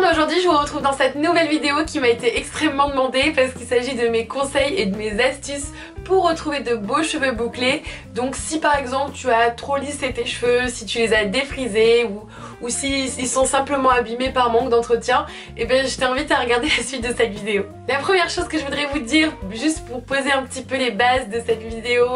monde, aujourd'hui je vous retrouve dans cette nouvelle vidéo qui m'a été extrêmement demandée parce qu'il s'agit de mes conseils et de mes astuces pour retrouver de beaux cheveux bouclés. Donc si par exemple tu as trop lissé tes cheveux, si tu les as défrisés ou s'ils sont simplement abîmés par manque d'entretien, et bien je t'invite à regarder la suite de cette vidéo. La première chose que je voudrais vous dire, juste pour poser un petit peu les bases de cette vidéo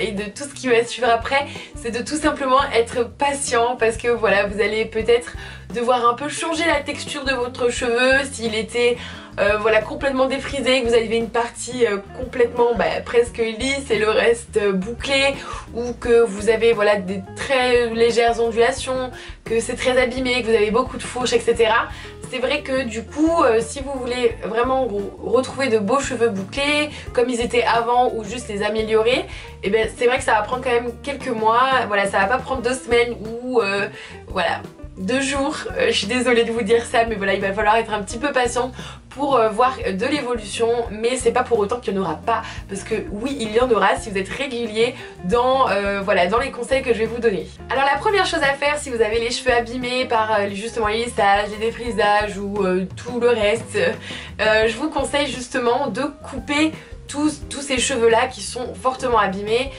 et de tout ce qui va suivre après, c'est de tout simplement être patient parce que voilà, vous allez peut-être devoir un peu changer la texture de votre cheveu s'il était voilà, complètement défrisé, que vous avez une partie complètement presque lisse et le reste bouclé, ou que vous avez voilà, des très légères ondulations, que c'est très abîmé, que vous avez beaucoup de fourches, etc. C'est vrai que du coup, si vous voulez vraiment retrouver de beaux cheveux bouclés comme ils étaient avant ou juste les améliorer, et bien c'est vrai que ça va prendre quand même quelques mois, voilà, ça va pas prendre 2 semaines ou voilà, 2 jours, je suis désolée de vous dire ça, mais voilà, il va falloir être un petit peu patient pour voir de l'évolution, mais c'est pas pour autant qu'il n'y en aura pas, parce que oui, il y en aura si vous êtes régulier dans, voilà, dans les conseils que je vais vous donner. Alors la première chose à faire si vous avez les cheveux abîmés par justement les lissages, les défrisages ou tout le reste, je vous conseille justement de couper tous ces cheveux là qui sont fortement abîmés.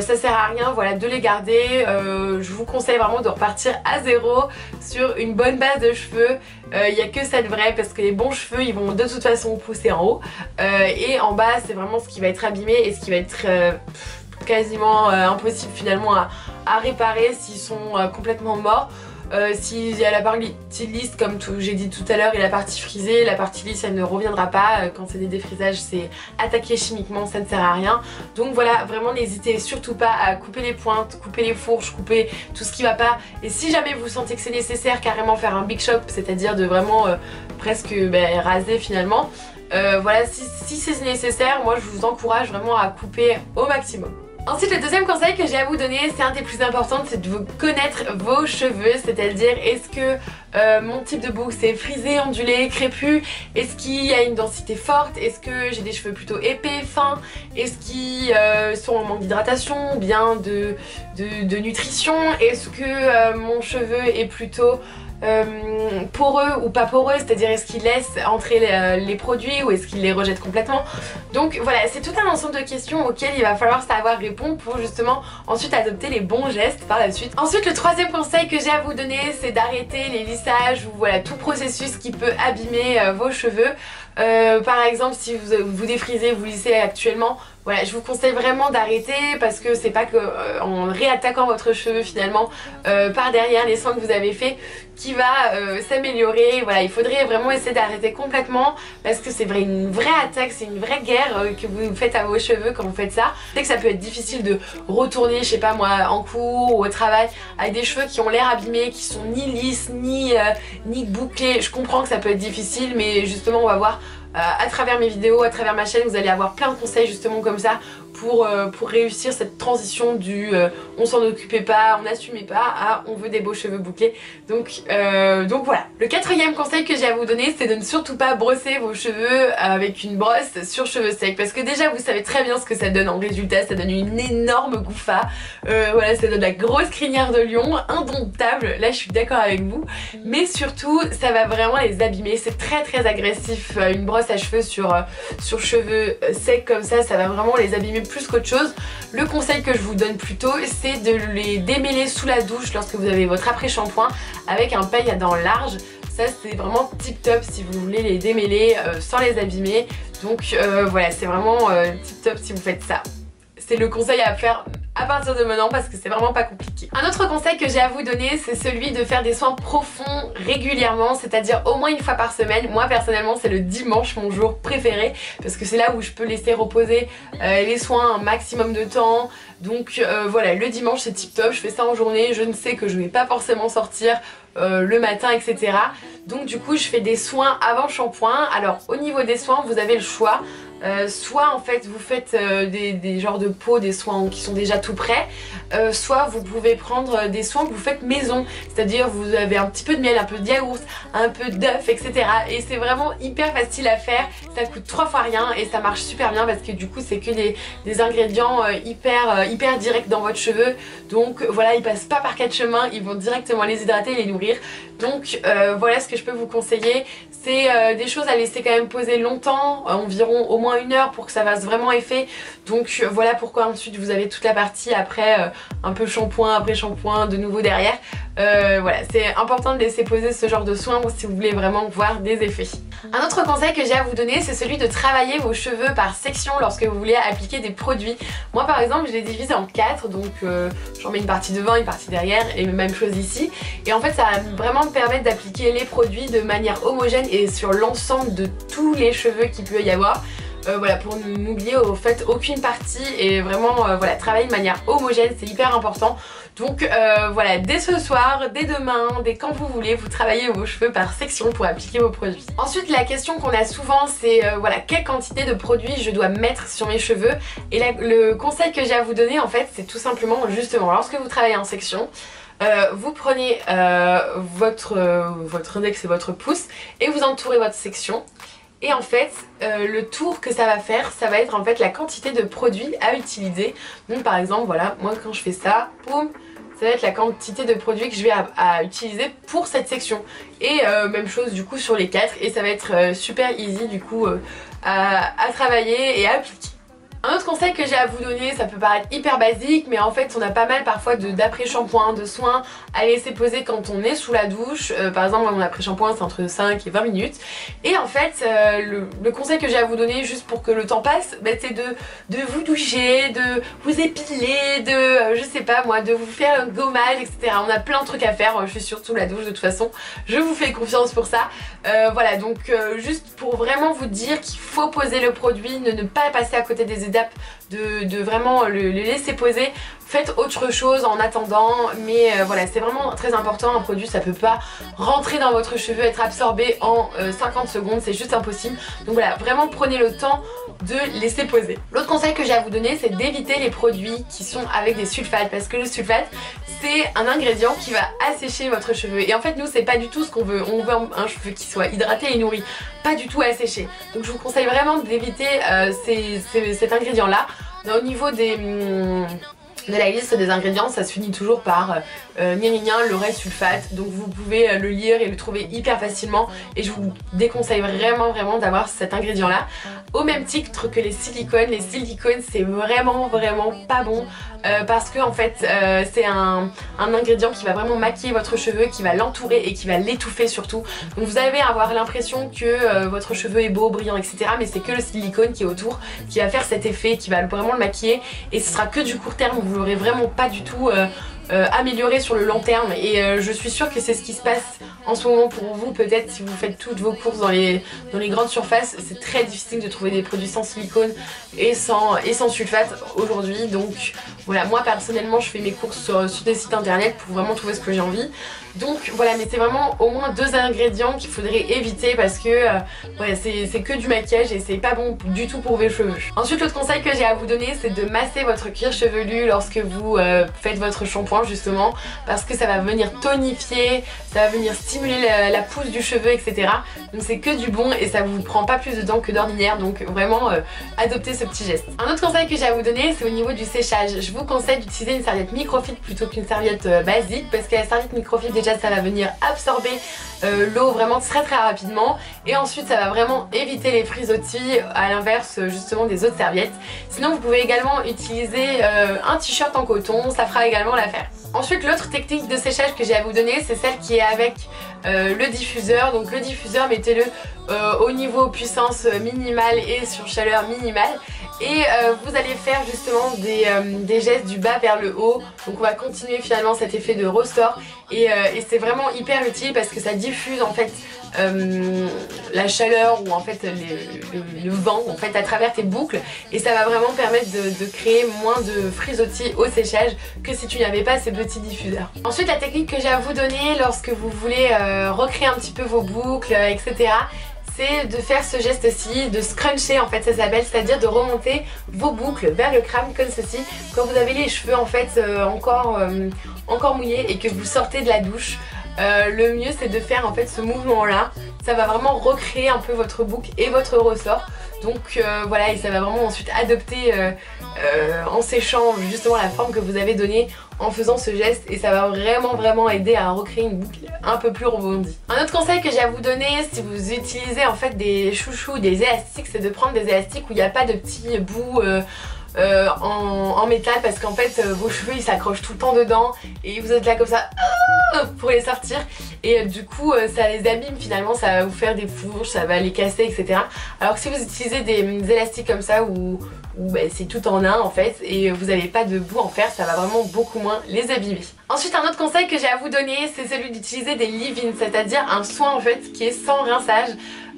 Ça sert à rien, voilà, de les garder. Je vous conseille vraiment de repartir à zéro sur une bonne base de cheveux. Il n'y a que ça de vrai, parce que les bons cheveux ils vont de toute façon pousser en haut, et en bas c'est vraiment ce qui va être abîmé et ce qui va être quasiment impossible finalement à réparer s'ils sont complètement morts. S'il y a la partie lisse, comme j'ai dit tout à l'heure, et la partie frisée, la partie lisse elle ne reviendra pas. Quand c'est des défrisages, c'est attaqué chimiquement, ça ne sert à rien. Donc voilà, vraiment n'hésitez surtout pas à couper les pointes, couper les fourches, couper tout ce qui va pas. Et si jamais vous sentez que c'est nécessaire, carrément faire un big chop, c'est-à-dire de vraiment presque raser finalement. Voilà, si c'est nécessaire, moi je vous encourage vraiment à couper au maximum. Ensuite, le deuxième conseil que j'ai à vous donner, c'est un des plus importants, c'est de vous connaître vos cheveux, c'est-à-dire est-ce que mon type de boucle c'est frisé, ondulé, crépu, est-ce qu'il y a une densité forte, est-ce que j'ai des cheveux plutôt épais, fins, est-ce qu'ils sont en manque d'hydratation, bien de nutrition, est-ce que mon cheveu est plutôt poreux ou pas poreux, c'est-à-dire est-ce qu'il laisse entrer les produits ou est-ce qu'il les rejette complètement. Donc voilà, c'est tout un ensemble de questions auxquelles il va falloir savoir répondre pour justement ensuite adopter les bons gestes par la suite. Ensuite, le troisième conseil que j'ai à vous donner, c'est d'arrêter les lissages ou voilà tout processus qui peut abîmer vos cheveux. Par exemple, si vous défrisez, vous lissez actuellement, voilà, je vous conseille vraiment d'arrêter, parce que c'est pas que en réattaquant votre cheveu finalement par derrière les soins que vous avez fait qui va s'améliorer. Voilà, il faudrait vraiment essayer d'arrêter complètement, parce que c'est une vraie attaque, c'est une vraie guerre que vous faites à vos cheveux quand vous faites ça. C'est que ça peut être difficile de retourner, je sais pas moi, en cours ou au travail avec des cheveux qui ont l'air abîmés, qui sont ni lisses ni bouclés. Je comprends que ça peut être difficile, mais justement on va voir à travers mes vidéos, à travers ma chaîne, vous allez avoir plein de conseils justement comme ça pour réussir cette transition du on s'en occupait pas, on n'assumait pas, à on veut des beaux cheveux bouclés. Donc voilà. Le quatrième conseil que j'ai à vous donner, c'est de ne surtout pas brosser vos cheveux avec une brosse sur cheveux secs, parce que déjà vous savez très bien ce que ça donne en résultat, ça donne une énorme gouffa, voilà, ça donne la grosse crinière de lion, indomptable, là je suis d'accord avec vous, mais surtout ça va vraiment les abîmer, c'est très très agressif, une brosse à cheveux sur cheveux secs comme ça, ça va vraiment les abîmer plus qu'autre chose. Le conseil que je vous donne plutôt, c'est de les démêler sous la douche lorsque vous avez votre après-shampoing avec un peigne à dents large. Ça c'est vraiment tip top si vous voulez les démêler sans les abîmer. Donc voilà, c'est vraiment tip top si vous faites ça. C'est le conseil à faire à partir de maintenant, parce que c'est vraiment pas compliqué. Un autre conseil que j'ai à vous donner, c'est celui de faire des soins profonds régulièrement, c'est-à-dire au moins 1 fois par semaine. Moi personnellement c'est le dimanche mon jour préféré, parce que c'est là où je peux laisser reposer les soins un maximum de temps. Donc voilà, le dimanche c'est tip top, je fais ça en journée, je ne sais que je vais pas forcément sortir le matin, etc. Donc du coup je fais des soins avant shampoing. Alors au niveau des soins vous avez le choix, soit en fait vous faites des genres de pots, des soins qui sont déjà tout prêts, soit vous pouvez prendre des soins que vous faites maison, c'est-à-dire vous avez un petit peu de miel, un peu de yaourt, un peu d'œuf, etc. Et c'est vraiment hyper facile à faire, ça coûte 3 fois rien et ça marche super bien parce que du coup c'est que des ingrédients hyper directs dans votre cheveu, donc voilà, ils passent pas par 4 chemins, ils vont directement les hydrater et les nourrir. Donc voilà ce que je peux vous conseiller, c'est des choses à laisser quand même poser longtemps, environ au moins 1 heure pour que ça fasse vraiment effet. Donc voilà pourquoi ensuite vous avez toute la partie après un peu shampoing, après shampoing, de nouveau derrière. Voilà, c'est important de laisser poser ce genre de soin si vous voulez vraiment voir des effets. Un autre conseil que j'ai à vous donner, c'est celui de travailler vos cheveux par section lorsque vous voulez appliquer des produits. Moi par exemple je les divise en 4, donc j'en mets une partie devant, une partie derrière et même chose ici, et en fait ça va vraiment me permettre d'appliquer les produits de manière homogène et sur l'ensemble de tous les cheveux qu'il peut y avoir. Voilà, pour n'oublier au fait aucune partie et vraiment voilà, travailler de manière homogène, c'est hyper important. Donc voilà, dès ce soir, dès demain, dès quand vous voulez, vous travaillez vos cheveux par section pour appliquer vos produits. Ensuite la question qu'on a souvent c'est voilà, quelle quantité de produits je dois mettre sur mes cheveux, et le conseil que j'ai à vous donner en fait c'est tout simplement, justement, lorsque vous travaillez en section, vous prenez votre index et votre pouce et vous entourez votre section. Et en fait, le tour que ça va faire, ça va être en fait la quantité de produits à utiliser. Donc par exemple, voilà, moi quand je fais ça, boum, ça va être la quantité de produits que je vais utiliser pour cette section. Et même chose du coup sur les 4, et ça va être super easy du coup à travailler et à appliquer. Un autre conseil que j'ai à vous donner, ça peut paraître hyper basique, mais en fait on a pas mal parfois d'après-shampoing, de soins à laisser poser quand on est sous la douche. Par exemple mon après-shampoing c'est entre 5 et 20 minutes. Et en fait le conseil que j'ai à vous donner juste pour que le temps passe, bah, c'est de vous doucher, de vous épiler, de je sais pas moi, de vous faire un gommage, etc. On a plein de trucs à faire, je suis sûre, sous la douche de toute façon. Je vous fais confiance pour ça. Voilà, donc juste pour vraiment vous dire qu'il faut poser le produit, ne pas passer à côté des étapes, de vraiment le laisser poser. Faites autre chose en attendant, mais voilà, c'est vraiment très important. Un produit ça peut pas rentrer dans votre cheveu, être absorbé en 50 secondes, c'est juste impossible. Donc voilà, vraiment prenez le temps de laisser poser. L'autre conseil que j'ai à vous donner, c'est d'éviter les produits qui sont avec des sulfates, parce que le sulfate c'est un ingrédient qui va assécher votre cheveu, et en fait nous c'est pas du tout ce qu'on veut. On veut un cheveu qui soit hydraté et nourri, pas du tout asséché. Donc je vous conseille vraiment d'éviter cet ingrédient là. Au niveau de la liste des ingrédients, ça se finit toujours par nirignan, laurel, sulfate, donc vous pouvez le lire et le trouver hyper facilement, et je vous déconseille vraiment d'avoir cet ingrédient là. Au même titre que les silicones, c'est vraiment pas bon, parce que en fait c'est un ingrédient qui va vraiment maquiller votre cheveu, qui va l'entourer et qui va l'étouffer surtout. Donc vous allez avoir l'impression que votre cheveu est beau, brillant, etc. mais c'est que le silicone qui est autour qui va faire cet effet, qui va vraiment le maquiller, et ce sera que du court terme. Vous l'aurez vraiment pas du tout amélioré sur le long terme, et je suis sûre que c'est ce qui se passe en ce moment pour vous. Peut-être si vous faites toutes vos courses dans les grandes surfaces, c'est très difficile de trouver des produits sans silicone et sans sulfate aujourd'hui. Donc voilà, moi personnellement je fais mes courses sur des sites internet pour vraiment trouver ce que j'ai envie. Donc voilà, mais c'est vraiment au moins 2 ingrédients qu'il faudrait éviter, parce que voilà, c'est que du maquillage et c'est pas bon du tout pour vos cheveux. Ensuite l'autre conseil que j'ai à vous donner, c'est de masser votre cuir chevelu lorsque vous faites votre shampoing, justement parce que ça va venir tonifier, ça va venir stimuler la pousse du cheveu, etc. Donc c'est que du bon et ça vous prend pas plus de temps que d'ordinaire. Donc vraiment adoptez ce petit geste. Un autre conseil que j'ai à vous donner, c'est au niveau du séchage. Je vous conseille d'utiliser une serviette microfibre plutôt qu'une serviette basique, parce que la serviette microfibre déjà ça va venir absorber l'eau vraiment très rapidement, et ensuite ça va vraiment éviter les frisottis, à l'inverse justement des autres serviettes. Sinon vous pouvez également utiliser un t-shirt en coton, ça fera également l'affaire. Ensuite l'autre technique de séchage que j'ai à vous donner, c'est celle qui est avec le diffuseur. Donc le diffuseur, mettez-le au niveau puissance minimale et sur chaleur minimale, et vous allez faire justement des gestes du bas vers le haut. Donc on va continuer finalement cet effet de ressort, et c'est vraiment hyper utile parce que ça diffuse en fait la chaleur, ou en fait le vent en fait à travers tes boucles, et ça va vraiment permettre de créer moins de frisottis au séchage que si tu n'avais pas ces petits diffuseurs. Ensuite la technique que j'ai à vous donner lorsque vous voulez recréer un petit peu vos boucles, etc. c'est de faire ce geste-ci, de scruncher en fait ça s'appelle, c'est-à-dire de remonter vos boucles vers le crâne comme ceci. Quand vous avez les cheveux en fait encore mouillés et que vous sortez de la douche, le mieux c'est de faire en fait ce mouvement là. Ça va vraiment recréer un peu votre boucle et votre ressort. Donc voilà, et ça va vraiment ensuite adopter en séchant justement la forme que vous avez donnée en faisant ce geste, et ça va vraiment aider à recréer une boucle un peu plus rebondie. Un autre conseil que j'ai à vous donner si vous utilisez en fait des chouchous, des élastiques, c'est de prendre des élastiques où il n'y a pas de petits bouts en métal, parce qu'en fait vos cheveux ils s'accrochent tout le temps dedans et vous êtes là comme ça pour les sortir, et du coup ça les abîme finalement, ça va vous faire des fourches, ça va les casser, etc. Alors que si vous utilisez des élastiques comme ça où ben, c'est tout en un en fait et vous n'avez pas de bout en fer, ça va vraiment beaucoup moins les abîmer. Ensuite, un autre conseil que j'ai à vous donner, c'est celui d'utiliser des leave-in, c'est-à-dire un soin en fait qui est sans rinçage.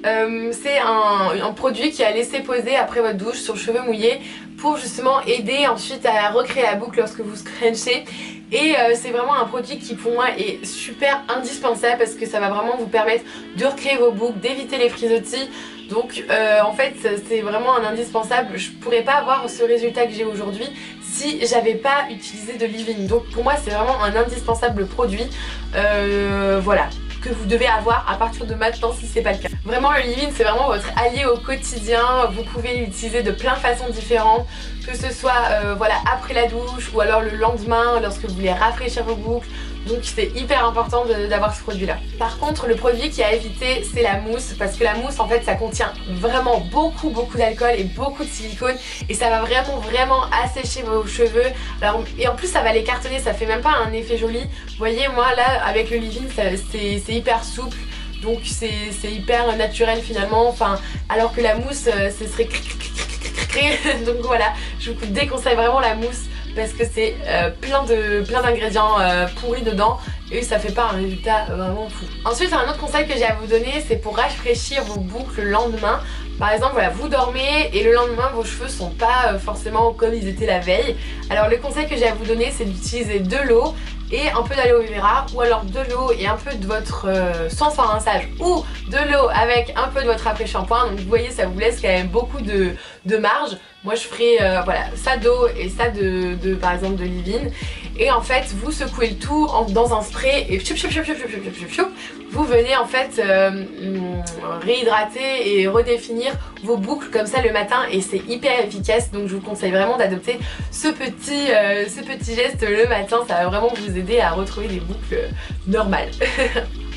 C'est un produit qui a laissé poser après votre douche sur cheveux mouillés pour justement aider ensuite à recréer la boucle lorsque vous scrunchez, et c'est vraiment un produit qui pour moi est super indispensable parce que ça va vraiment vous permettre de recréer vos boucles, d'éviter les frisottis. Donc en fait c'est vraiment un indispensable. Je pourrais pas avoir ce résultat que j'ai aujourd'hui si j'avais pas utilisé de leave-in. Donc pour moi c'est vraiment un indispensable produit voilà, que vous devez avoir à partir de maintenant si c'est pas le cas. Vraiment, le leave-in c'est vraiment votre allié au quotidien. Vous pouvez l'utiliser de plein de façons différentes, que ce soit voilà, après la douche ou alors le lendemain lorsque vous voulez rafraîchir vos boucles. Donc c'est hyper important d'avoir ce produit là. Par contre, le produit qui à éviter c'est la mousse, parce que la mousse en fait ça contient vraiment beaucoup d'alcool et beaucoup de silicone, et ça va vraiment assécher vos cheveux. Alors, et en plus ça va les cartonner, ça fait même pas un effet joli. Vous voyez, moi là avec le leave-in c'est hyper souple, donc c'est hyper naturel finalement, enfin, alors que la mousse ce serait donc voilà, je vous déconseille vraiment la mousse parce que c'est plein d'ingrédients pourris dedans et ça fait pas un résultat vraiment fou. Ensuite, un autre conseil que j'ai à vous donner, c'est pour rafraîchir vos boucles le lendemain. Par exemple, voilà, vous dormez et le lendemain vos cheveux sont pas forcément comme ils étaient la veille. Alors le conseil que j'ai à vous donner, c'est d'utiliser de l'eau et un peu d'aloe vera, ou alors de l'eau et un peu de votre soin sans rinçage, ou de l'eau avec un peu de votre après-shampoing. Donc vous voyez, ça vous laisse quand même beaucoup de marge. Moi je ferai voilà, ça d'eau et ça de par exemple de leave-in, et en fait vous secouez le tout dans un spray et choup, vous venez en fait réhydrater et redéfinir vos boucles comme ça le matin, et c'est hyper efficace. Donc je vous conseille vraiment d'adopter ce petit geste le matin, ça va vraiment vous aider à retrouver des boucles normales.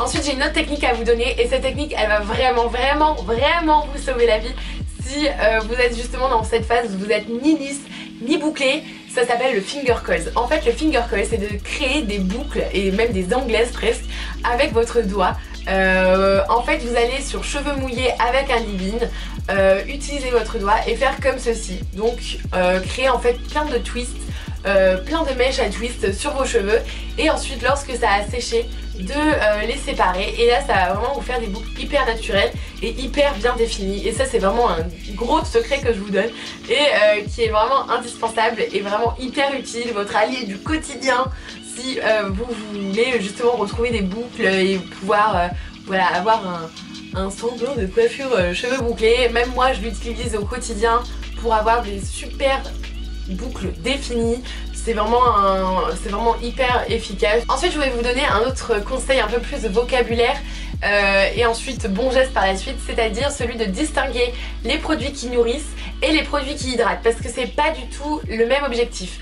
Ensuite, j'ai une autre technique à vous donner, et cette technique elle va vraiment vous sauver la vie si vous êtes justement dans cette phase où vous êtes ni lisse ni bouclée. Ça s'appelle le finger coil. En fait, le finger coil c'est de créer des boucles et même des anglaises presque avec votre doigt. En fait, vous allez sur cheveux mouillés avec un leave-in, utiliser votre doigt et faire comme ceci. Donc créer en fait plein de twists, plein de mèches à twist sur vos cheveux, et ensuite lorsque ça a séché de les séparer, et là ça va vraiment vous faire des boucles hyper naturelles et hyper bien définies. Et ça c'est vraiment un gros secret que je vous donne et qui est vraiment indispensable et vraiment hyper utile, votre allié du quotidien si vous voulez justement retrouver des boucles et pouvoir voilà, avoir un semblant de coiffure cheveux bouclés. Même moi je l'utilise au quotidien pour avoir des super boucles définies. C'est vraiment hyper efficace. Ensuite, je voulais vous donner un autre conseil, un peu plus de vocabulaire et ensuite bon geste par la suite, c'est-à-dire celui de distinguer les produits qui nourrissent et les produits qui hydratent, parce que c'est pas du tout le même objectif.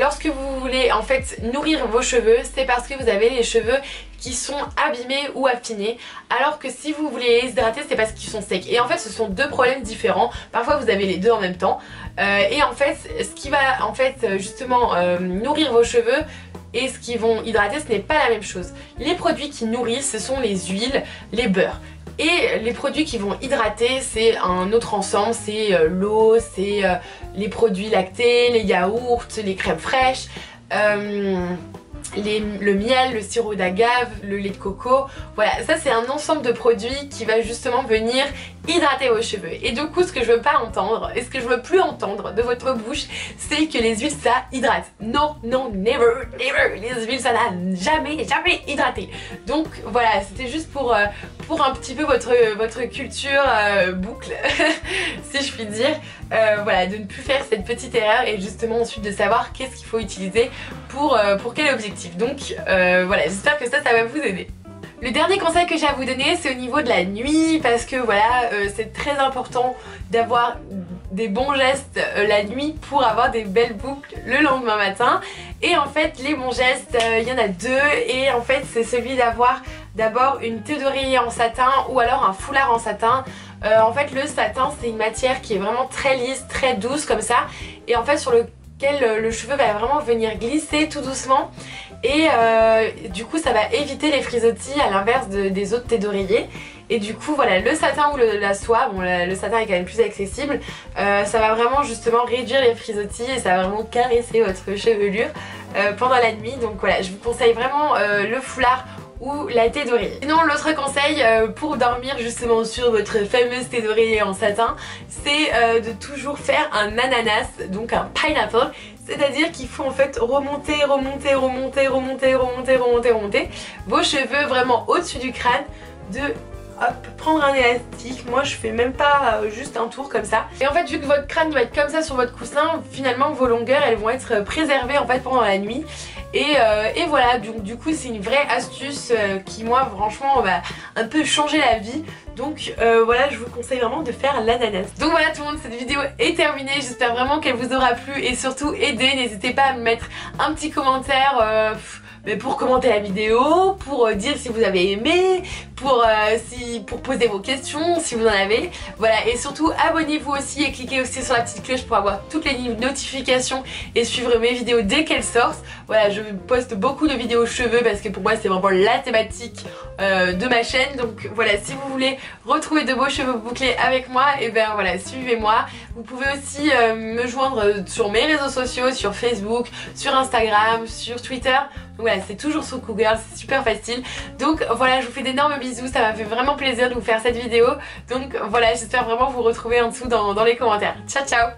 Lorsque vous voulez en fait nourrir vos cheveux, c'est parce que vous avez les cheveux qui sont abîmés ou affinés, alors que si vous voulez les hydrater, c'est parce qu'ils sont secs. Et en fait, ce sont deux problèmes différents. Parfois, vous avez les deux en même temps. Et en fait, ce qui va en fait justement nourrir vos cheveux et ce qu'ils vont hydrater, ce n'est pas la même chose. Les produits qui nourrissent, ce sont les huiles, les beurres. Et les produits qui vont hydrater, c'est un autre ensemble, c'est l'eau, c'est les produits lactés, les yaourts, les crèmes fraîches, le miel, le sirop d'agave, le lait de coco. Voilà, ça c'est un ensemble de produits qui va justement venir hydrater vos cheveux. Et du coup, ce que je veux pas entendre et ce que je veux plus entendre de votre bouche, c'est que les huiles ça hydrate. Non, non, never, les huiles ça n'a jamais hydraté. Donc voilà, c'était juste pour pour un petit peu votre culture boucle, si je puis dire. Voilà, de ne plus faire cette petite erreur et justement ensuite de savoir qu'est-ce qu'il faut utiliser pour quel objectif. Donc voilà, j'espère que ça va vous aider. Le dernier conseil que j'ai à vous donner, c'est au niveau de la nuit, parce que voilà, c'est très important d'avoir des bons gestes la nuit pour avoir des belles boucles le lendemain matin. Et en fait, les bons gestes, il y en a deux, et en fait, c'est celui d'avoir d'abord une queue d'oreiller en satin ou alors un foulard en satin. En fait, le satin, c'est une matière qui est vraiment très lisse, très douce comme ça, et en fait, sur lequel le cheveu va vraiment venir glisser tout doucement. Et du coup ça va éviter les frisottis, à l'inverse des autres thés d'oreiller. Et du coup voilà, le satin ou la soie, bon le satin est quand même plus accessible, ça va vraiment justement réduire les frisottis et ça va vraiment caresser votre chevelure pendant la nuit. Donc voilà, je vous conseille vraiment le foulard ou la thé d'oreiller. Sinon, l'autre conseil pour dormir justement sur votre fameuse thé d'oreiller en satin, c'est de toujours faire un ananas, donc un pineapple. C'est-à-dire qu'il faut en fait remonter vos cheveux vraiment au-dessus du crâne, de hop, prendre un élastique. Moi je fais même pas juste un tour comme ça. Et en fait vu que votre crâne doit être comme ça sur votre coussin, finalement vos longueurs elles vont être préservées en fait pendant la nuit. Et voilà, donc du coup c'est une vraie astuce qui moi franchement va un peu changer la vie. Donc voilà, je vous conseille vraiment de faire l'ananas. Donc voilà tout le monde, cette vidéo est terminée. J'espère vraiment qu'elle vous aura plu et surtout aidé. N'hésitez pas à me mettre un petit commentaire pour commenter la vidéo, pour dire si vous avez aimé, pour poser vos questions si vous en avez. Voilà, et surtout abonnez-vous aussi et cliquez aussi sur la petite cloche pour avoir toutes les notifications et suivre mes vidéos dès qu'elles sortent. Voilà, je poste beaucoup de vidéos cheveux parce que pour moi c'est vraiment la thématique de ma chaîne. Donc voilà, si vous voulez retrouver de beaux cheveux bouclés avec moi, et ben voilà, suivez-moi. Vous pouvez aussi me joindre sur mes réseaux sociaux, sur Facebook, sur Instagram, sur Twitter. Donc voilà, c'est toujours sur Google, c'est super facile. Donc voilà, je vous fais d'énormes bisous, ça m'a fait vraiment plaisir de vous faire cette vidéo. Donc voilà, j'espère vraiment vous retrouver en dessous dans les commentaires. Ciao ciao.